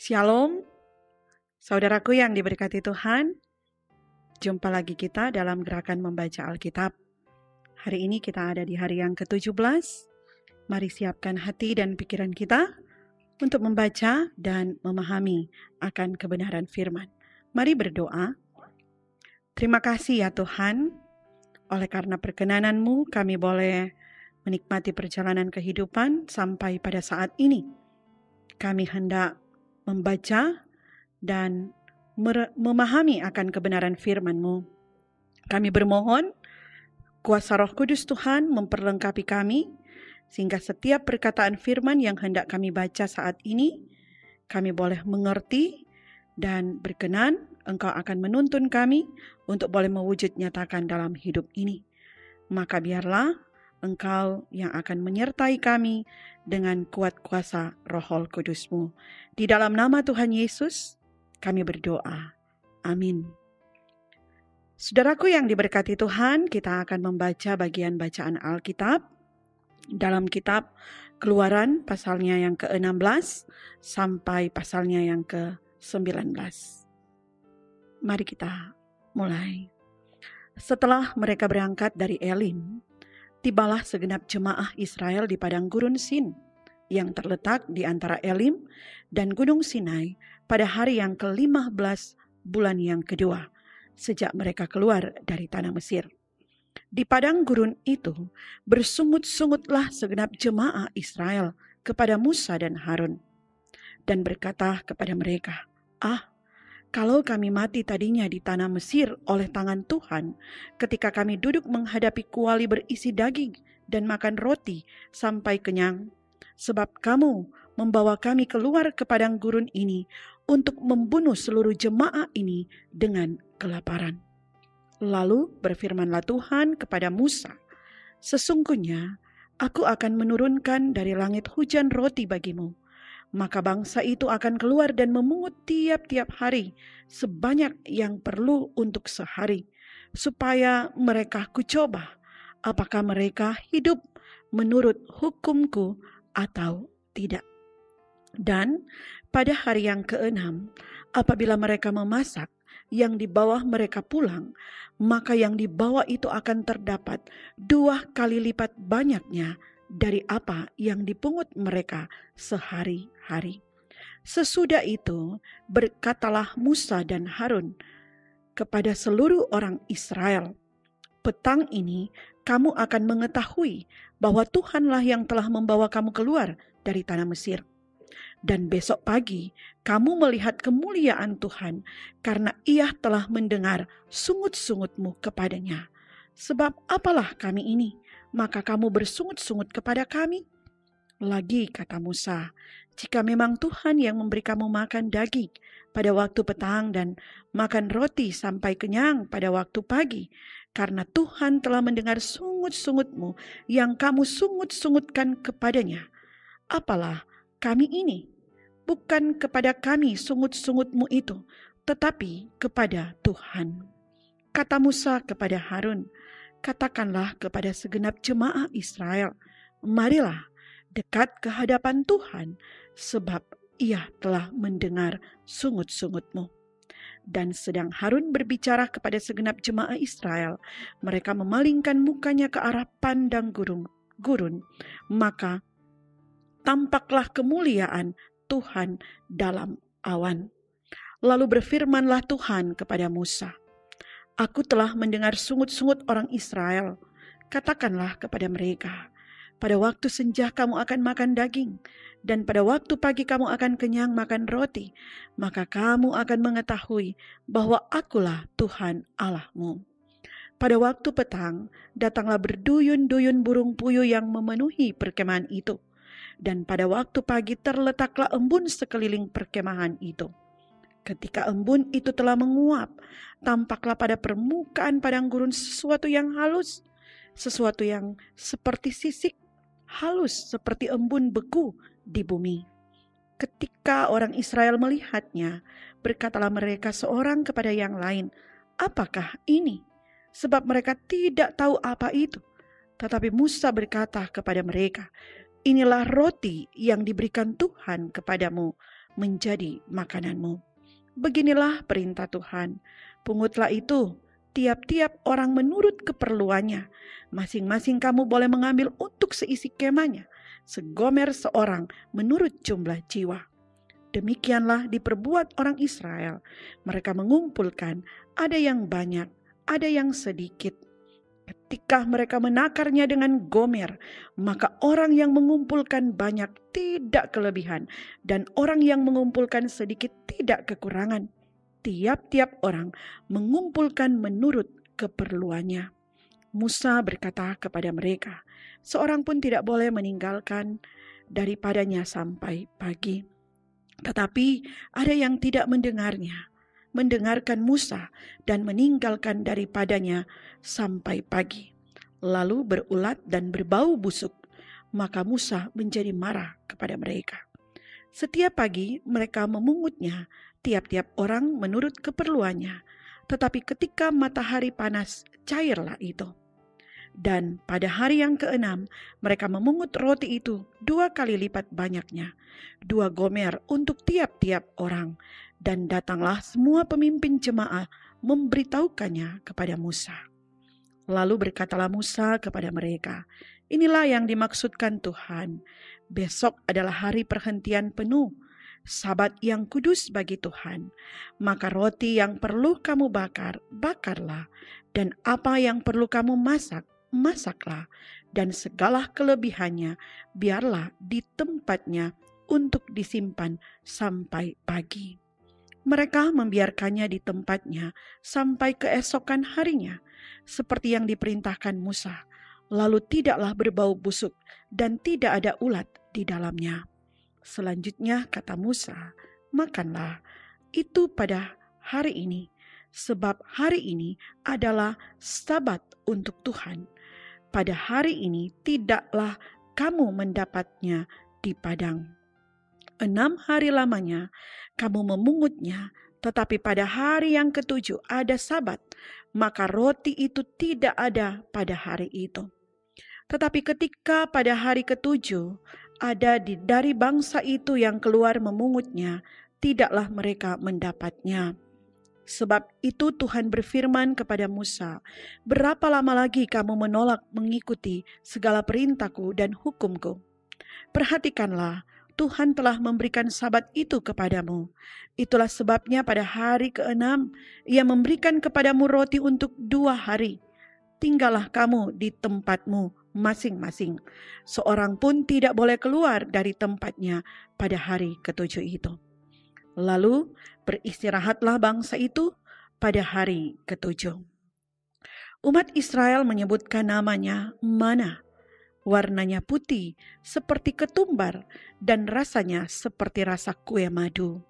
Shalom, saudaraku yang diberkati Tuhan. Jumpa lagi kita dalam gerakan membaca Alkitab. Hari ini kita ada di hari yang ke-17. Mari siapkan hati dan pikiran kita untuk membaca dan memahami akan kebenaran firman. Mari berdoa. Terima kasih ya Tuhan, oleh karena perkenanan-Mu kami boleh menikmati perjalanan kehidupan sampai pada saat ini. Kami hendak membaca dan memahami akan kebenaran firman-Mu. Kami bermohon, kuasa Roh Kudus Tuhan memperlengkapi kami, sehingga setiap perkataan firman yang hendak kami baca saat ini, kami boleh mengerti dan berkenan Engkau akan menuntun kami untuk boleh mewujud nyatakan dalam hidup ini. Maka biarlah Engkau yang akan menyertai kami dengan kuat kuasa Roh Kudus-Mu. Di dalam nama Tuhan Yesus, kami berdoa. Amin. Saudaraku yang diberkati Tuhan, kita akan membaca bagian bacaan Alkitab dalam kitab Keluaran pasalnya yang ke-16 sampai pasalnya yang ke-19. Mari kita mulai. Setelah mereka berangkat dari Elim, tibalah segenap jemaah Israel di padang gurun Sin yang terletak di antara Elim dan Gunung Sinai pada hari yang ke-15 bulan yang kedua sejak mereka keluar dari tanah Mesir. Di padang gurun itu bersungut-sungutlah segenap jemaah Israel kepada Musa dan Harun dan berkata kepada mereka, "Ah, kalau kami mati tadinya di tanah Mesir oleh tangan Tuhan, ketika kami duduk menghadapi kuali berisi daging dan makan roti sampai kenyang, sebab kamu membawa kami keluar ke padang gurun ini untuk membunuh seluruh jemaah ini dengan kelaparan." Lalu berfirmanlah Tuhan kepada Musa, "Sesungguhnya aku akan menurunkan dari langit hujan roti bagimu. Maka bangsa itu akan keluar dan memungut tiap-tiap hari sebanyak yang perlu untuk sehari, supaya mereka kucoba apakah mereka hidup menurut hukum-Ku atau tidak. Dan pada hari yang ke-6, apabila mereka memasak, yang di bawah mereka pulang, maka yang di bawah itu akan terdapat 2 kali lipat banyaknya dari apa yang dipungut mereka sehari-hari." Sesudah itu berkatalah Musa dan Harun kepada seluruh orang Israel, "Petang ini kamu akan mengetahui bahwa Tuhanlah yang telah membawa kamu keluar dari tanah Mesir. Dan besok pagi kamu melihat kemuliaan Tuhan, karena Ia telah mendengar sungut-sungutmu kepadanya. Sebab apalah kami ini? Maka kamu bersungut-sungut kepada kami." Lagi kata Musa, "Jika memang Tuhan yang memberi kamu makan daging pada waktu petang dan makan roti sampai kenyang pada waktu pagi, karena Tuhan telah mendengar sungut-sungutmu yang kamu sungut-sungutkan kepadanya, apalah kami ini? Bukan kepada kami sungut-sungutmu itu, tetapi kepada Tuhan." Kata Musa kepada Harun, "Katakanlah kepada segenap jemaah Israel, marilah dekat ke hadapan Tuhan, sebab Ia telah mendengar sungut-sungutmu." Dan sedang Harun berbicara kepada segenap jemaah Israel, mereka memalingkan mukanya ke arah padang gurun, maka tampaklah kemuliaan Tuhan dalam awan. Lalu berfirmanlah Tuhan kepada Musa, "Aku telah mendengar sungut-sungut orang Israel. Katakanlah kepada mereka, pada waktu senja kamu akan makan daging, dan pada waktu pagi kamu akan kenyang makan roti. Maka kamu akan mengetahui bahwa Akulah Tuhan Allahmu. Pada waktu petang, datanglah berduyun-duyun burung puyuh yang memenuhi perkemahan itu, dan pada waktu pagi terletaklah embun sekeliling perkemahan itu. Ketika embun itu telah menguap, tampaklah pada permukaan padang gurun sesuatu yang halus, sesuatu yang seperti sisik, halus seperti embun beku di bumi. Ketika orang Israel melihatnya, berkatalah mereka seorang kepada yang lain, apakah ini? Sebab mereka tidak tahu apa itu. Tetapi Musa berkata kepada mereka, inilah roti yang diberikan Tuhan kepadamu menjadi makananmu. Beginilah perintah Tuhan, pungutlah itu tiap-tiap orang menurut keperluannya. Masing-masing kamu boleh mengambil untuk seisi kemahnya, segomer seorang menurut jumlah jiwa. Demikianlah diperbuat orang Israel. Mereka mengumpulkan, ada yang banyak, ada yang sedikit. Ketika mereka menakarnya dengan gomer, maka orang yang mengumpulkan banyak tidak kelebihan, dan orang yang mengumpulkan sedikit tidak kekurangan. Tiap-tiap orang mengumpulkan menurut keperluannya. Musa berkata kepada mereka, seorang pun tidak boleh meninggalkan daripadanya sampai pagi. Tetapi ada yang tidak mendengarnya, mendengarkan Musa dan meninggalkan daripadanya sampai pagi. Lalu berulat dan berbau busuk, maka Musa menjadi marah kepada mereka. Setiap pagi mereka memungutnya, tiap-tiap orang menurut keperluannya. Tetapi ketika matahari panas, cairlah itu. Dan pada hari yang keenam, mereka memungut roti itu 2 kali lipat banyaknya, 2 gomer untuk tiap-tiap orang. Dan datanglah semua pemimpin jemaah memberitahukannya kepada Musa. Lalu berkatalah Musa kepada mereka, inilah yang dimaksudkan Tuhan. Besok adalah hari perhentian penuh, Sabat yang kudus bagi Tuhan. Maka roti yang perlu kamu bakar, bakarlah. Dan apa yang perlu kamu masak, masaklah. Dan segala kelebihannya, biarlah di tempatnya untuk disimpan sampai pagi. Mereka membiarkannya di tempatnya sampai keesokan harinya, seperti yang diperintahkan Musa. Lalu tidaklah berbau busuk dan tidak ada ulat di dalamnya. Selanjutnya kata Musa, makanlah itu pada hari ini, sebab hari ini adalah Sabat untuk Tuhan. Pada hari ini tidaklah kamu mendapatnya di padang. 6 hari lamanya kamu memungutnya, tetapi pada hari yang ketujuh ada Sabat, maka roti itu tidak ada pada hari itu. Tetapi ketika pada hari ketujuh ada dari bangsa itu yang keluar memungutnya, tidaklah mereka mendapatnya. Sebab itu Tuhan berfirman kepada Musa, berapa lama lagi kamu menolak mengikuti segala perintahku dan hukumku? Perhatikanlah, Tuhan telah memberikan Sabat itu kepadamu. Itulah sebabnya pada hari keenam Ia memberikan kepadamu roti untuk 2 hari. Tinggallah kamu di tempatmu masing-masing. Seorang pun tidak boleh keluar dari tempatnya pada hari ketujuh itu. Lalu beristirahatlah bangsa itu pada hari ketujuh. Umat Israel menyebutkan namanya Manna. Warnanya putih seperti ketumbar dan rasanya seperti rasa kue madu.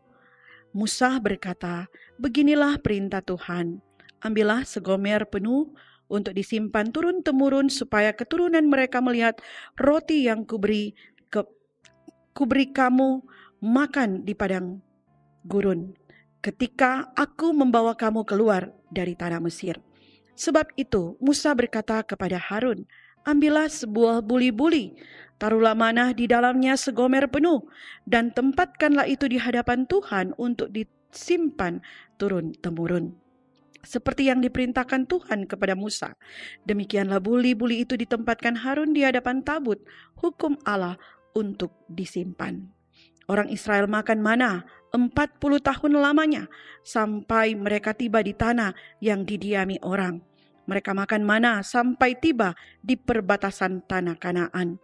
Musa berkata, beginilah perintah Tuhan. Ambillah 1 gomer penuh untuk disimpan turun-temurun supaya keturunan mereka melihat roti yang kuberi kamu makan di padang gurun ketika aku membawa kamu keluar dari tanah Mesir. Sebab itu Musa berkata kepada Harun, ambillah sebuah buli-buli, taruhlah manna di dalamnya 1 gomer penuh dan tempatkanlah itu di hadapan Tuhan untuk disimpan turun-temurun. Seperti yang diperintahkan Tuhan kepada Musa, demikianlah buli-buli itu ditempatkan Harun di hadapan tabut hukum Allah untuk disimpan. Orang Israel makan manna 40 tahun lamanya sampai mereka tiba di tanah yang didiami orang. Mereka makan manna sampai tiba di perbatasan tanah Kanaan.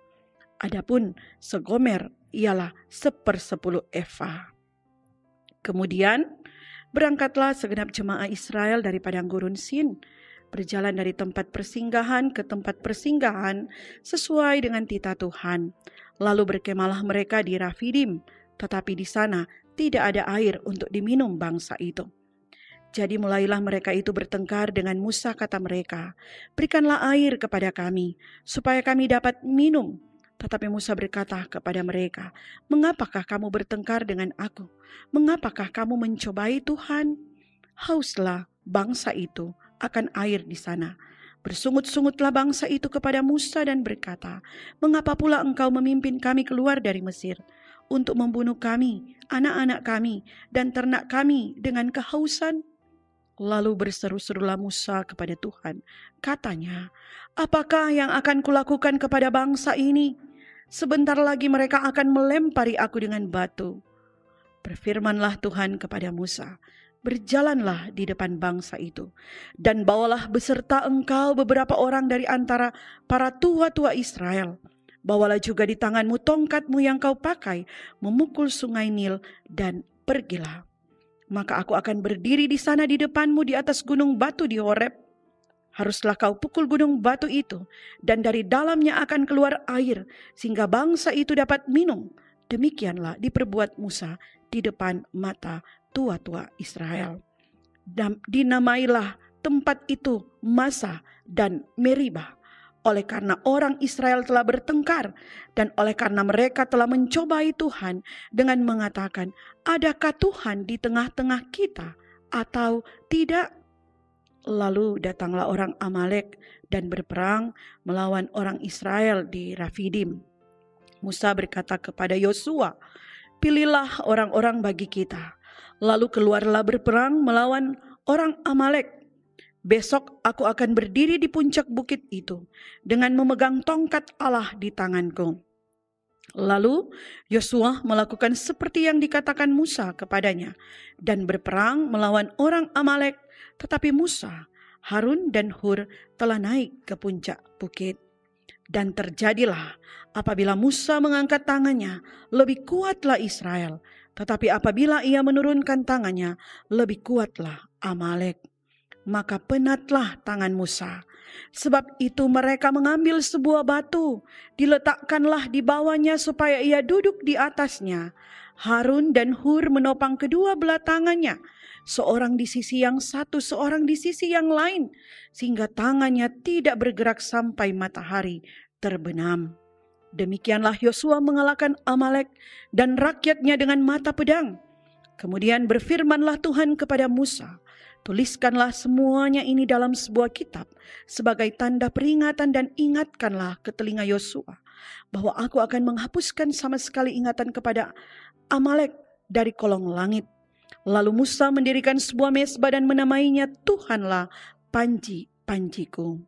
Adapun 1 gomer ialah 1/10 efa. Kemudian berangkatlah segenap jemaah Israel dari padang gurun Sin, berjalan dari tempat persinggahan ke tempat persinggahan sesuai dengan titah Tuhan. Lalu berkemahlah mereka di Rafidim, tetapi di sana tidak ada air untuk diminum bangsa itu. Jadi mulailah mereka itu bertengkar dengan Musa, kata mereka, berikanlah air kepada kami, supaya kami dapat minum. Tetapi Musa berkata kepada mereka, mengapakah kamu bertengkar dengan aku? Mengapakah kamu mencobai Tuhan? Hauslah bangsa itu akan air di sana. Bersungut-sungutlah bangsa itu kepada Musa dan berkata, "Mengapa pula engkau memimpin kami keluar dari Mesir untuk membunuh kami, anak-anak kami, dan ternak kami dengan kehausan?" Lalu berseru-serulah Musa kepada Tuhan. Katanya, "Apakah yang akan kulakukan kepada bangsa ini? Sebentar lagi mereka akan melempari aku dengan batu." Berfirmanlah Tuhan kepada Musa, "Berjalanlah di depan bangsa itu, dan bawalah beserta engkau beberapa orang dari antara para tua-tua Israel. Bawalah juga di tanganmu tongkatmu yang kau pakai memukul sungai Nil, dan pergilah. Maka aku akan berdiri di sana di depanmu di atas gunung batu di Horeb. Haruslah kau pukul gunung batu itu, dan dari dalamnya akan keluar air, sehingga bangsa itu dapat minum." Demikianlah diperbuat Musa di depan mata tua-tua Israel. Dinamailah tempat itu Masa dan Meribah, oleh karena orang Israel telah bertengkar dan oleh karena mereka telah mencobai Tuhan dengan mengatakan, "Adakah Tuhan di tengah-tengah kita atau tidak?" Lalu datanglah orang Amalek dan berperang melawan orang Israel di Rafidim. Musa berkata kepada Yosua, "Pilihlah orang-orang bagi kita, lalu keluarlah berperang melawan orang Amalek. Besok aku akan berdiri di puncak bukit itu dengan memegang tongkat Allah di tanganku." Lalu Yosua melakukan seperti yang dikatakan Musa kepadanya dan berperang melawan orang Amalek, tetapi Musa, Harun dan Hur telah naik ke puncak bukit. Dan terjadilah apabila Musa mengangkat tangannya, lebih kuatlah Israel. Tetapi apabila ia menurunkan tangannya, lebih kuatlah Amalek. Maka penatlah tangan Musa. Sebab itu mereka mengambil sebuah batu, diletakkanlah di bawahnya supaya ia duduk di atasnya. Harun dan Hur menopang kedua belah tangannya, seorang di sisi yang satu, seorang di sisi yang lain, sehingga tangannya tidak bergerak sampai matahari terbenam. Demikianlah Yosua mengalahkan Amalek dan rakyatnya dengan mata pedang. Kemudian berfirmanlah Tuhan kepada Musa, "Tuliskanlah semuanya ini dalam sebuah kitab sebagai tanda peringatan dan ingatkanlah ke telinga Yosua bahwa aku akan menghapuskan sama sekali ingatan kepada Amalek dari kolong langit." Lalu Musa mendirikan sebuah mezbah dan menamainya, "Tuhanlah panji-panjiku."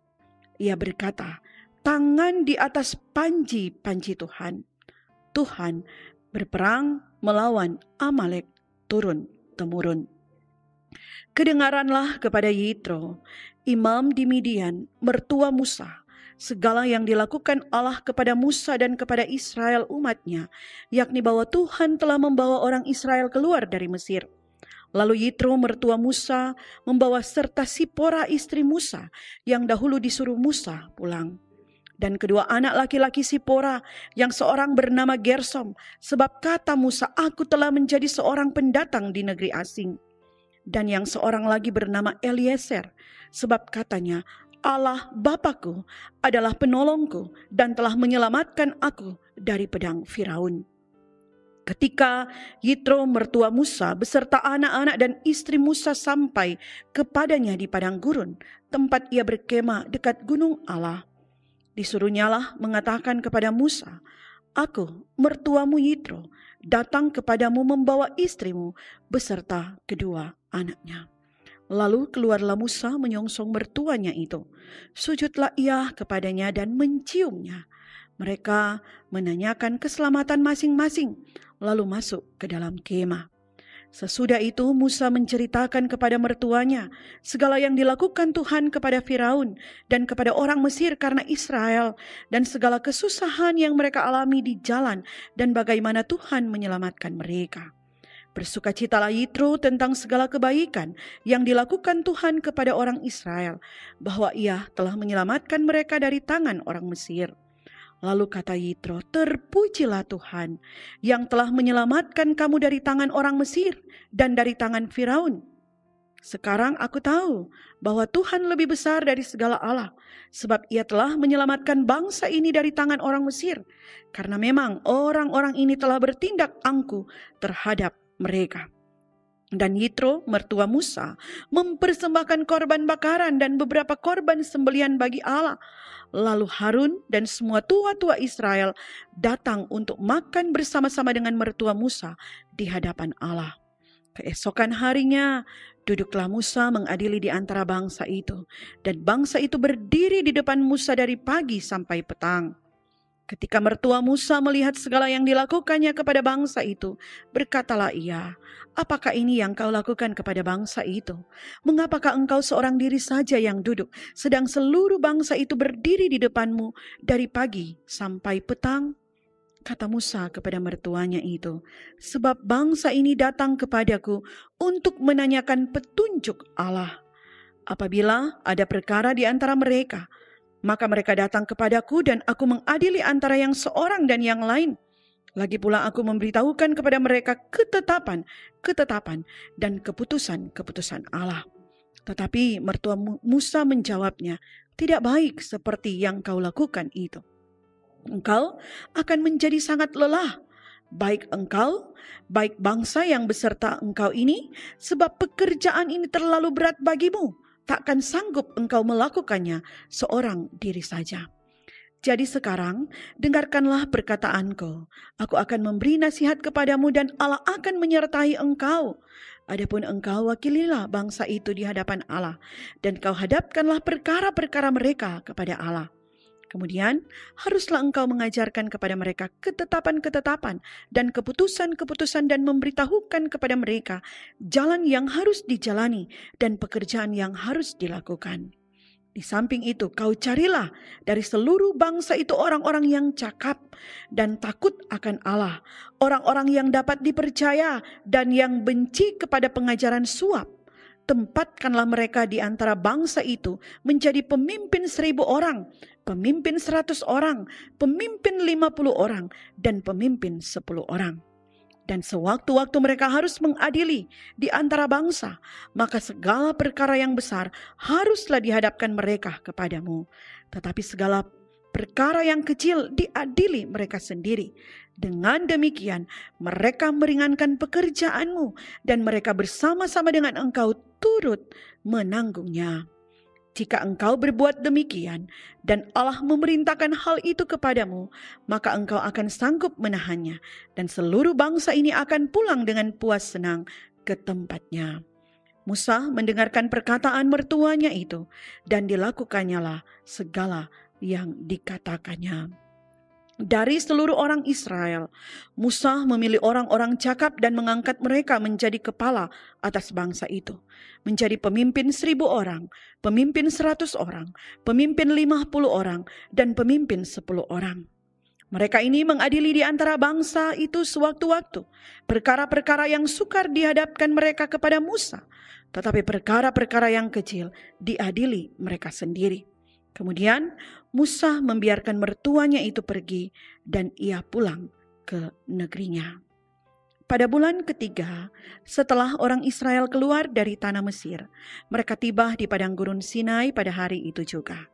Ia berkata, "Tangan di atas panji-panji Tuhan." Tuhan berperang melawan Amalek turun-temurun. Kedengaranlah kepada Yitro, imam di Midian, mertua Musa, segala yang dilakukan Allah kepada Musa dan kepada Israel umatnya, yakni bahwa Tuhan telah membawa orang Israel keluar dari Mesir. Lalu Yitro mertua Musa membawa serta Sipora istri Musa yang dahulu disuruh Musa pulang, dan kedua anak laki-laki Sipora yang seorang bernama Gersom, sebab kata Musa, "Aku telah menjadi seorang pendatang di negeri asing." Dan yang seorang lagi bernama Eliezer, sebab katanya, "Allah Bapakku adalah penolongku dan telah menyelamatkan aku dari pedang Firaun." Ketika Yitro mertua Musa beserta anak-anak dan istri Musa sampai kepadanya di padang gurun, tempat ia berkemah dekat gunung Allah, disuruhnyalah mengatakan kepada Musa, "Aku, mertuamu Yitro, datang kepadamu membawa istrimu beserta kedua anaknya." Lalu keluarlah Musa menyongsong mertuanya itu. Sujudlah ia kepadanya dan menciumnya. Mereka menanyakan keselamatan masing-masing, lalu masuk ke dalam kemah. Sesudah itu Musa menceritakan kepada mertuanya segala yang dilakukan Tuhan kepada Firaun dan kepada orang Mesir karena Israel, dan segala kesusahan yang mereka alami di jalan dan bagaimana Tuhan menyelamatkan mereka. Bersukacitalah Yitro tentang segala kebaikan yang dilakukan Tuhan kepada orang Israel, bahwa Ia telah menyelamatkan mereka dari tangan orang Mesir. Lalu kata Yitro, "Terpujilah Tuhan yang telah menyelamatkan kamu dari tangan orang Mesir dan dari tangan Firaun. Sekarang aku tahu bahwa Tuhan lebih besar dari segala Allah, sebab Ia telah menyelamatkan bangsa ini dari tangan orang Mesir, karena memang orang-orang ini telah bertindak angkuh terhadap mereka." Dan Yitro, mertua Musa, mempersembahkan korban bakaran dan beberapa korban sembelihan bagi Allah. Lalu Harun dan semua tua-tua Israel datang untuk makan bersama-sama dengan mertua Musa di hadapan Allah. Keesokan harinya, duduklah Musa mengadili di antara bangsa itu. Dan bangsa itu berdiri di depan Musa dari pagi sampai petang. Ketika mertua Musa melihat segala yang dilakukannya kepada bangsa itu, berkatalah ia, "Apakah ini yang kau lakukan kepada bangsa itu? Mengapakah engkau seorang diri saja yang duduk, sedang seluruh bangsa itu berdiri di depanmu dari pagi sampai petang?" Kata Musa kepada mertuanya itu, "Sebab bangsa ini datang kepadaku untuk menanyakan petunjuk Allah. Apabila ada perkara di antara mereka, maka mereka datang kepadaku dan aku mengadili antara yang seorang dan yang lain. Lagi pula aku memberitahukan kepada mereka ketetapan dan keputusan Allah." Tetapi mertua Musa menjawabnya, "Tidak baik seperti yang kau lakukan itu. Engkau akan menjadi sangat lelah, baik engkau, baik bangsa yang beserta engkau ini, sebab pekerjaan ini terlalu berat bagimu. Takkan sanggup engkau melakukannya seorang diri saja. Jadi sekarang dengarkanlah perkataanku. Aku akan memberi nasihat kepadamu dan Allah akan menyertai engkau. Adapun engkau wakililah bangsa itu di hadapan Allah. Dan kau hadapkanlah perkara-perkara mereka kepada Allah. Kemudian haruslah engkau mengajarkan kepada mereka ketetapan-ketetapan dan keputusan-keputusan dan memberitahukan kepada mereka jalan yang harus dijalani dan pekerjaan yang harus dilakukan. Di samping itu kau carilah dari seluruh bangsa itu orang-orang yang cakap dan takut akan Allah, orang-orang yang dapat dipercaya dan yang benci kepada pengajaran suap. Tempatkanlah mereka di antara bangsa itu menjadi pemimpin 1.000 orang, pemimpin 100 orang, pemimpin 50 orang, dan pemimpin 10 orang. Dan sewaktu-waktu mereka harus mengadili di antara bangsa, maka segala perkara yang besar haruslah dihadapkan mereka kepadamu. Tetapi segala perkara yang kecil diadili mereka sendiri. Dengan demikian, mereka meringankan pekerjaanmu dan mereka bersama-sama dengan engkau turut menanggungnya. Jika engkau berbuat demikian dan Allah memerintahkan hal itu kepadamu, maka engkau akan sanggup menahannya dan seluruh bangsa ini akan pulang dengan puas senang ke tempatnya." Musa mendengarkan perkataan mertuanya itu dan dilakukannya segala yang dikatakannya. Dari seluruh orang Israel, Musa memilih orang-orang cakap dan mengangkat mereka menjadi kepala atas bangsa itu. Menjadi pemimpin 1.000 orang, pemimpin 100 orang, pemimpin 50 orang, dan pemimpin 10 orang. Mereka ini mengadili di antara bangsa itu sewaktu-waktu perkara-perkara yang sukar dihadapkan mereka kepada Musa, tetapi perkara-perkara yang kecil diadili mereka sendiri. Kemudian Musa membiarkan mertuanya itu pergi dan ia pulang ke negerinya. Pada bulan ketiga, setelah orang Israel keluar dari tanah Mesir, mereka tiba di padang gurun Sinai pada hari itu juga.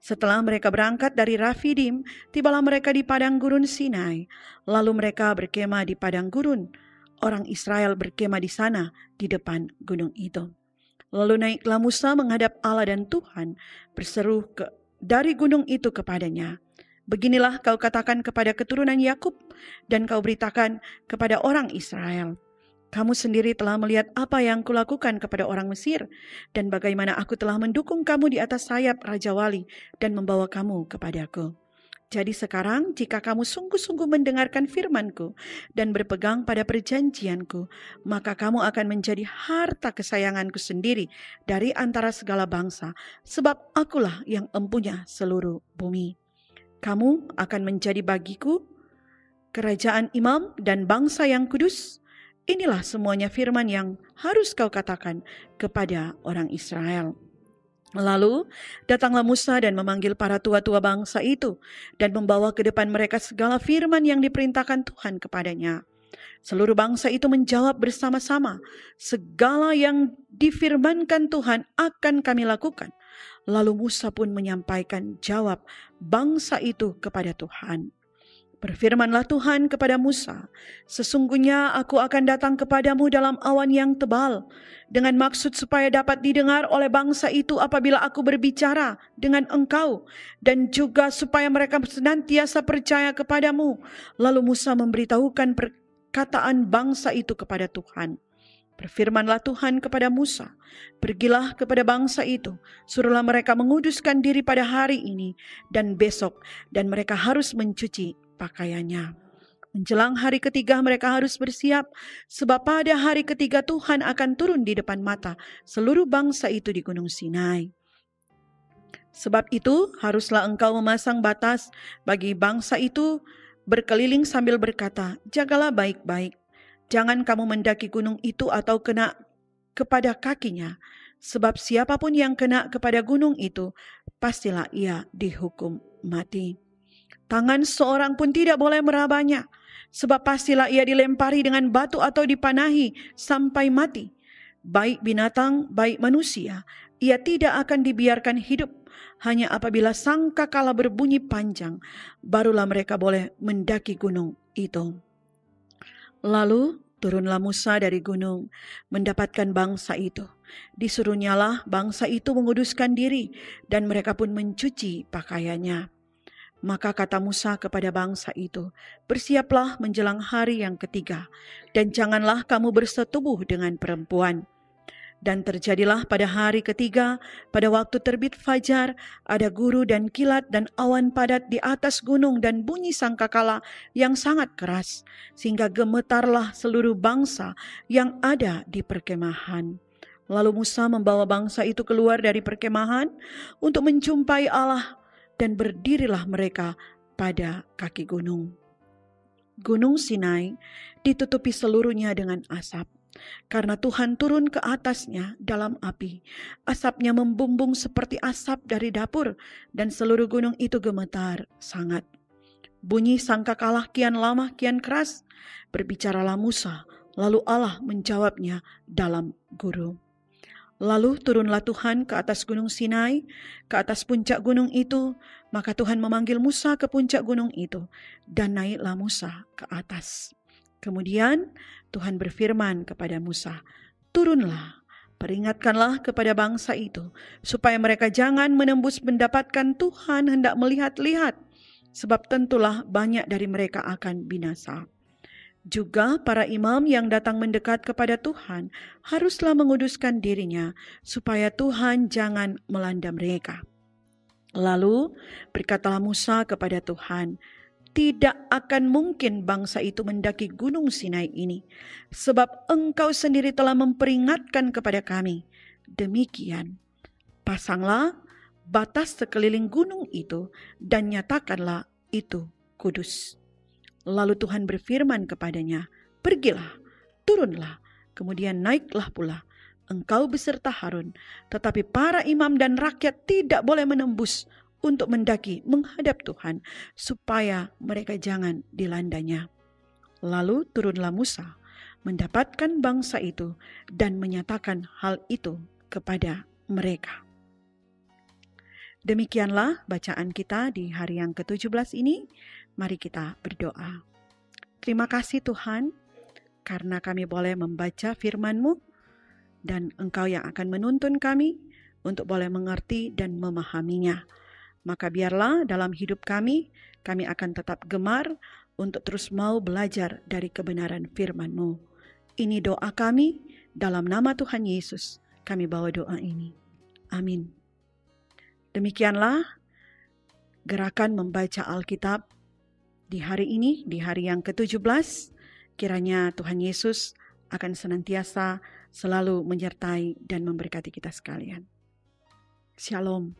Setelah mereka berangkat dari Rafidim, tibalah mereka di padang gurun Sinai. Lalu mereka berkemah di padang gurun. Orang Israel berkemah di sana, di depan gunung itu. Lalu naiklah Musa menghadap Allah dan Tuhan, berseru dari gunung itu kepadanya, "Beginilah kau katakan kepada keturunan Yakub dan kau beritakan kepada orang Israel. Kamu sendiri telah melihat apa yang kulakukan kepada orang Mesir dan bagaimana aku telah mendukung kamu di atas sayap Raja Wali dan membawa kamu kepadaku. Jadi sekarang jika kamu sungguh-sungguh mendengarkan firmanku dan berpegang pada perjanjianku, maka kamu akan menjadi harta kesayanganku sendiri dari antara segala bangsa, sebab akulah yang empunya seluruh bumi. Kamu akan menjadi bagiku kerajaan imam dan bangsa yang kudus. Inilah semuanya firman yang harus kau katakan kepada orang Israel." Lalu datanglah Musa dan memanggil para tua-tua bangsa itu dan membawa ke depan mereka segala firman yang diperintahkan Tuhan kepadanya. Seluruh bangsa itu menjawab bersama-sama, "Segala yang difirmankan Tuhan akan kami lakukan." Lalu Musa pun menyampaikan jawab bangsa itu kepada Tuhan. Berfirmanlah Tuhan kepada Musa, sesungguhnya aku akan datang kepadamu dalam awan yang tebal, dengan maksud supaya dapat didengar oleh bangsa itu apabila aku berbicara dengan engkau, dan juga supaya mereka senantiasa percaya kepadamu. Lalu Musa memberitahukan perkataan bangsa itu kepada Tuhan. Berfirmanlah Tuhan kepada Musa, pergilah kepada bangsa itu, suruhlah mereka menguduskan diri pada hari ini dan besok, dan mereka harus mencuci pakaiannya. Menjelang hari ketiga mereka harus bersiap, sebab pada hari ketiga Tuhan akan turun di depan mata seluruh bangsa itu di Gunung Sinai. Sebab itu haruslah engkau memasang batas bagi bangsa itu berkeliling sambil berkata, jagalah baik-baik. Jangan kamu mendaki gunung itu atau kena kepada kakinya, sebab siapapun yang kena kepada gunung itu, pastilah ia dihukum mati. Tangan seorang pun tidak boleh merabanya, sebab pastilah ia dilempari dengan batu atau dipanahi sampai mati. Baik binatang, baik manusia, ia tidak akan dibiarkan hidup, hanya apabila sangkakala berbunyi panjang, barulah mereka boleh mendaki gunung itu. Lalu turunlah Musa dari gunung, mendapatkan bangsa itu. Disuruhnyalah bangsa itu menguduskan diri, dan mereka pun mencuci pakaiannya. Maka kata Musa kepada bangsa itu, bersiaplah menjelang hari yang ketiga, dan janganlah kamu bersetubuh dengan perempuan. Dan terjadilah pada hari ketiga, pada waktu terbit fajar, ada guru dan kilat dan awan padat di atas gunung dan bunyi sangkakala yang sangat keras, sehingga gemetarlah seluruh bangsa yang ada di perkemahan. Lalu Musa membawa bangsa itu keluar dari perkemahan untuk menjumpai Allah, dan berdirilah mereka pada kaki gunung. Gunung Sinai ditutupi seluruhnya dengan asap, karena Tuhan turun ke atasnya dalam api. Asapnya membumbung seperti asap dari dapur, dan seluruh gunung itu gemetar sangat. Bunyi sangkakala kian lama kian keras. Berbicaralah Musa, lalu Allah menjawabnya dalam guru. Lalu turunlah Tuhan ke atas gunung Sinai, ke atas puncak gunung itu. Maka Tuhan memanggil Musa ke puncak gunung itu, dan naiklah Musa ke atas. Kemudian Tuhan berfirman kepada Musa, turunlah, peringatkanlah kepada bangsa itu, supaya mereka jangan menembus mendapatkan Tuhan hendak melihat-lihat, sebab tentulah banyak dari mereka akan binasa. Juga para imam yang datang mendekat kepada Tuhan haruslah menguduskan dirinya, supaya Tuhan jangan melanda mereka. Lalu berkatalah Musa kepada Tuhan, tidak akan mungkin bangsa itu mendaki gunung Sinai ini, sebab engkau sendiri telah memperingatkan kepada kami. Demikian, pasanglah batas sekeliling gunung itu dan nyatakanlah itu kudus. Lalu Tuhan berfirman kepadanya, pergilah, turunlah, kemudian naiklah pula, engkau beserta Harun, tetapi para imam dan rakyat tidak boleh menembus untuk mendaki menghadap Tuhan, supaya mereka jangan dilandanya. Lalu turunlah Musa, mendapatkan bangsa itu, dan menyatakan hal itu kepada mereka. Demikianlah bacaan kita di hari yang ke-17 ini. Mari kita berdoa. Terima kasih Tuhan, karena kami boleh membaca firman-Mu, dan Engkau yang akan menuntun kami untuk boleh mengerti dan memahaminya. Maka biarlah dalam hidup kami akan tetap gemar untuk terus mau belajar dari kebenaran firman-Mu. Ini doa kami, dalam nama Tuhan Yesus kami bawa doa ini. Amin. Demikianlah gerakan membaca Alkitab di hari ini, di hari yang ke-17. Kiranya Tuhan Yesus akan senantiasa selalu menyertai dan memberkati kita sekalian. Shalom.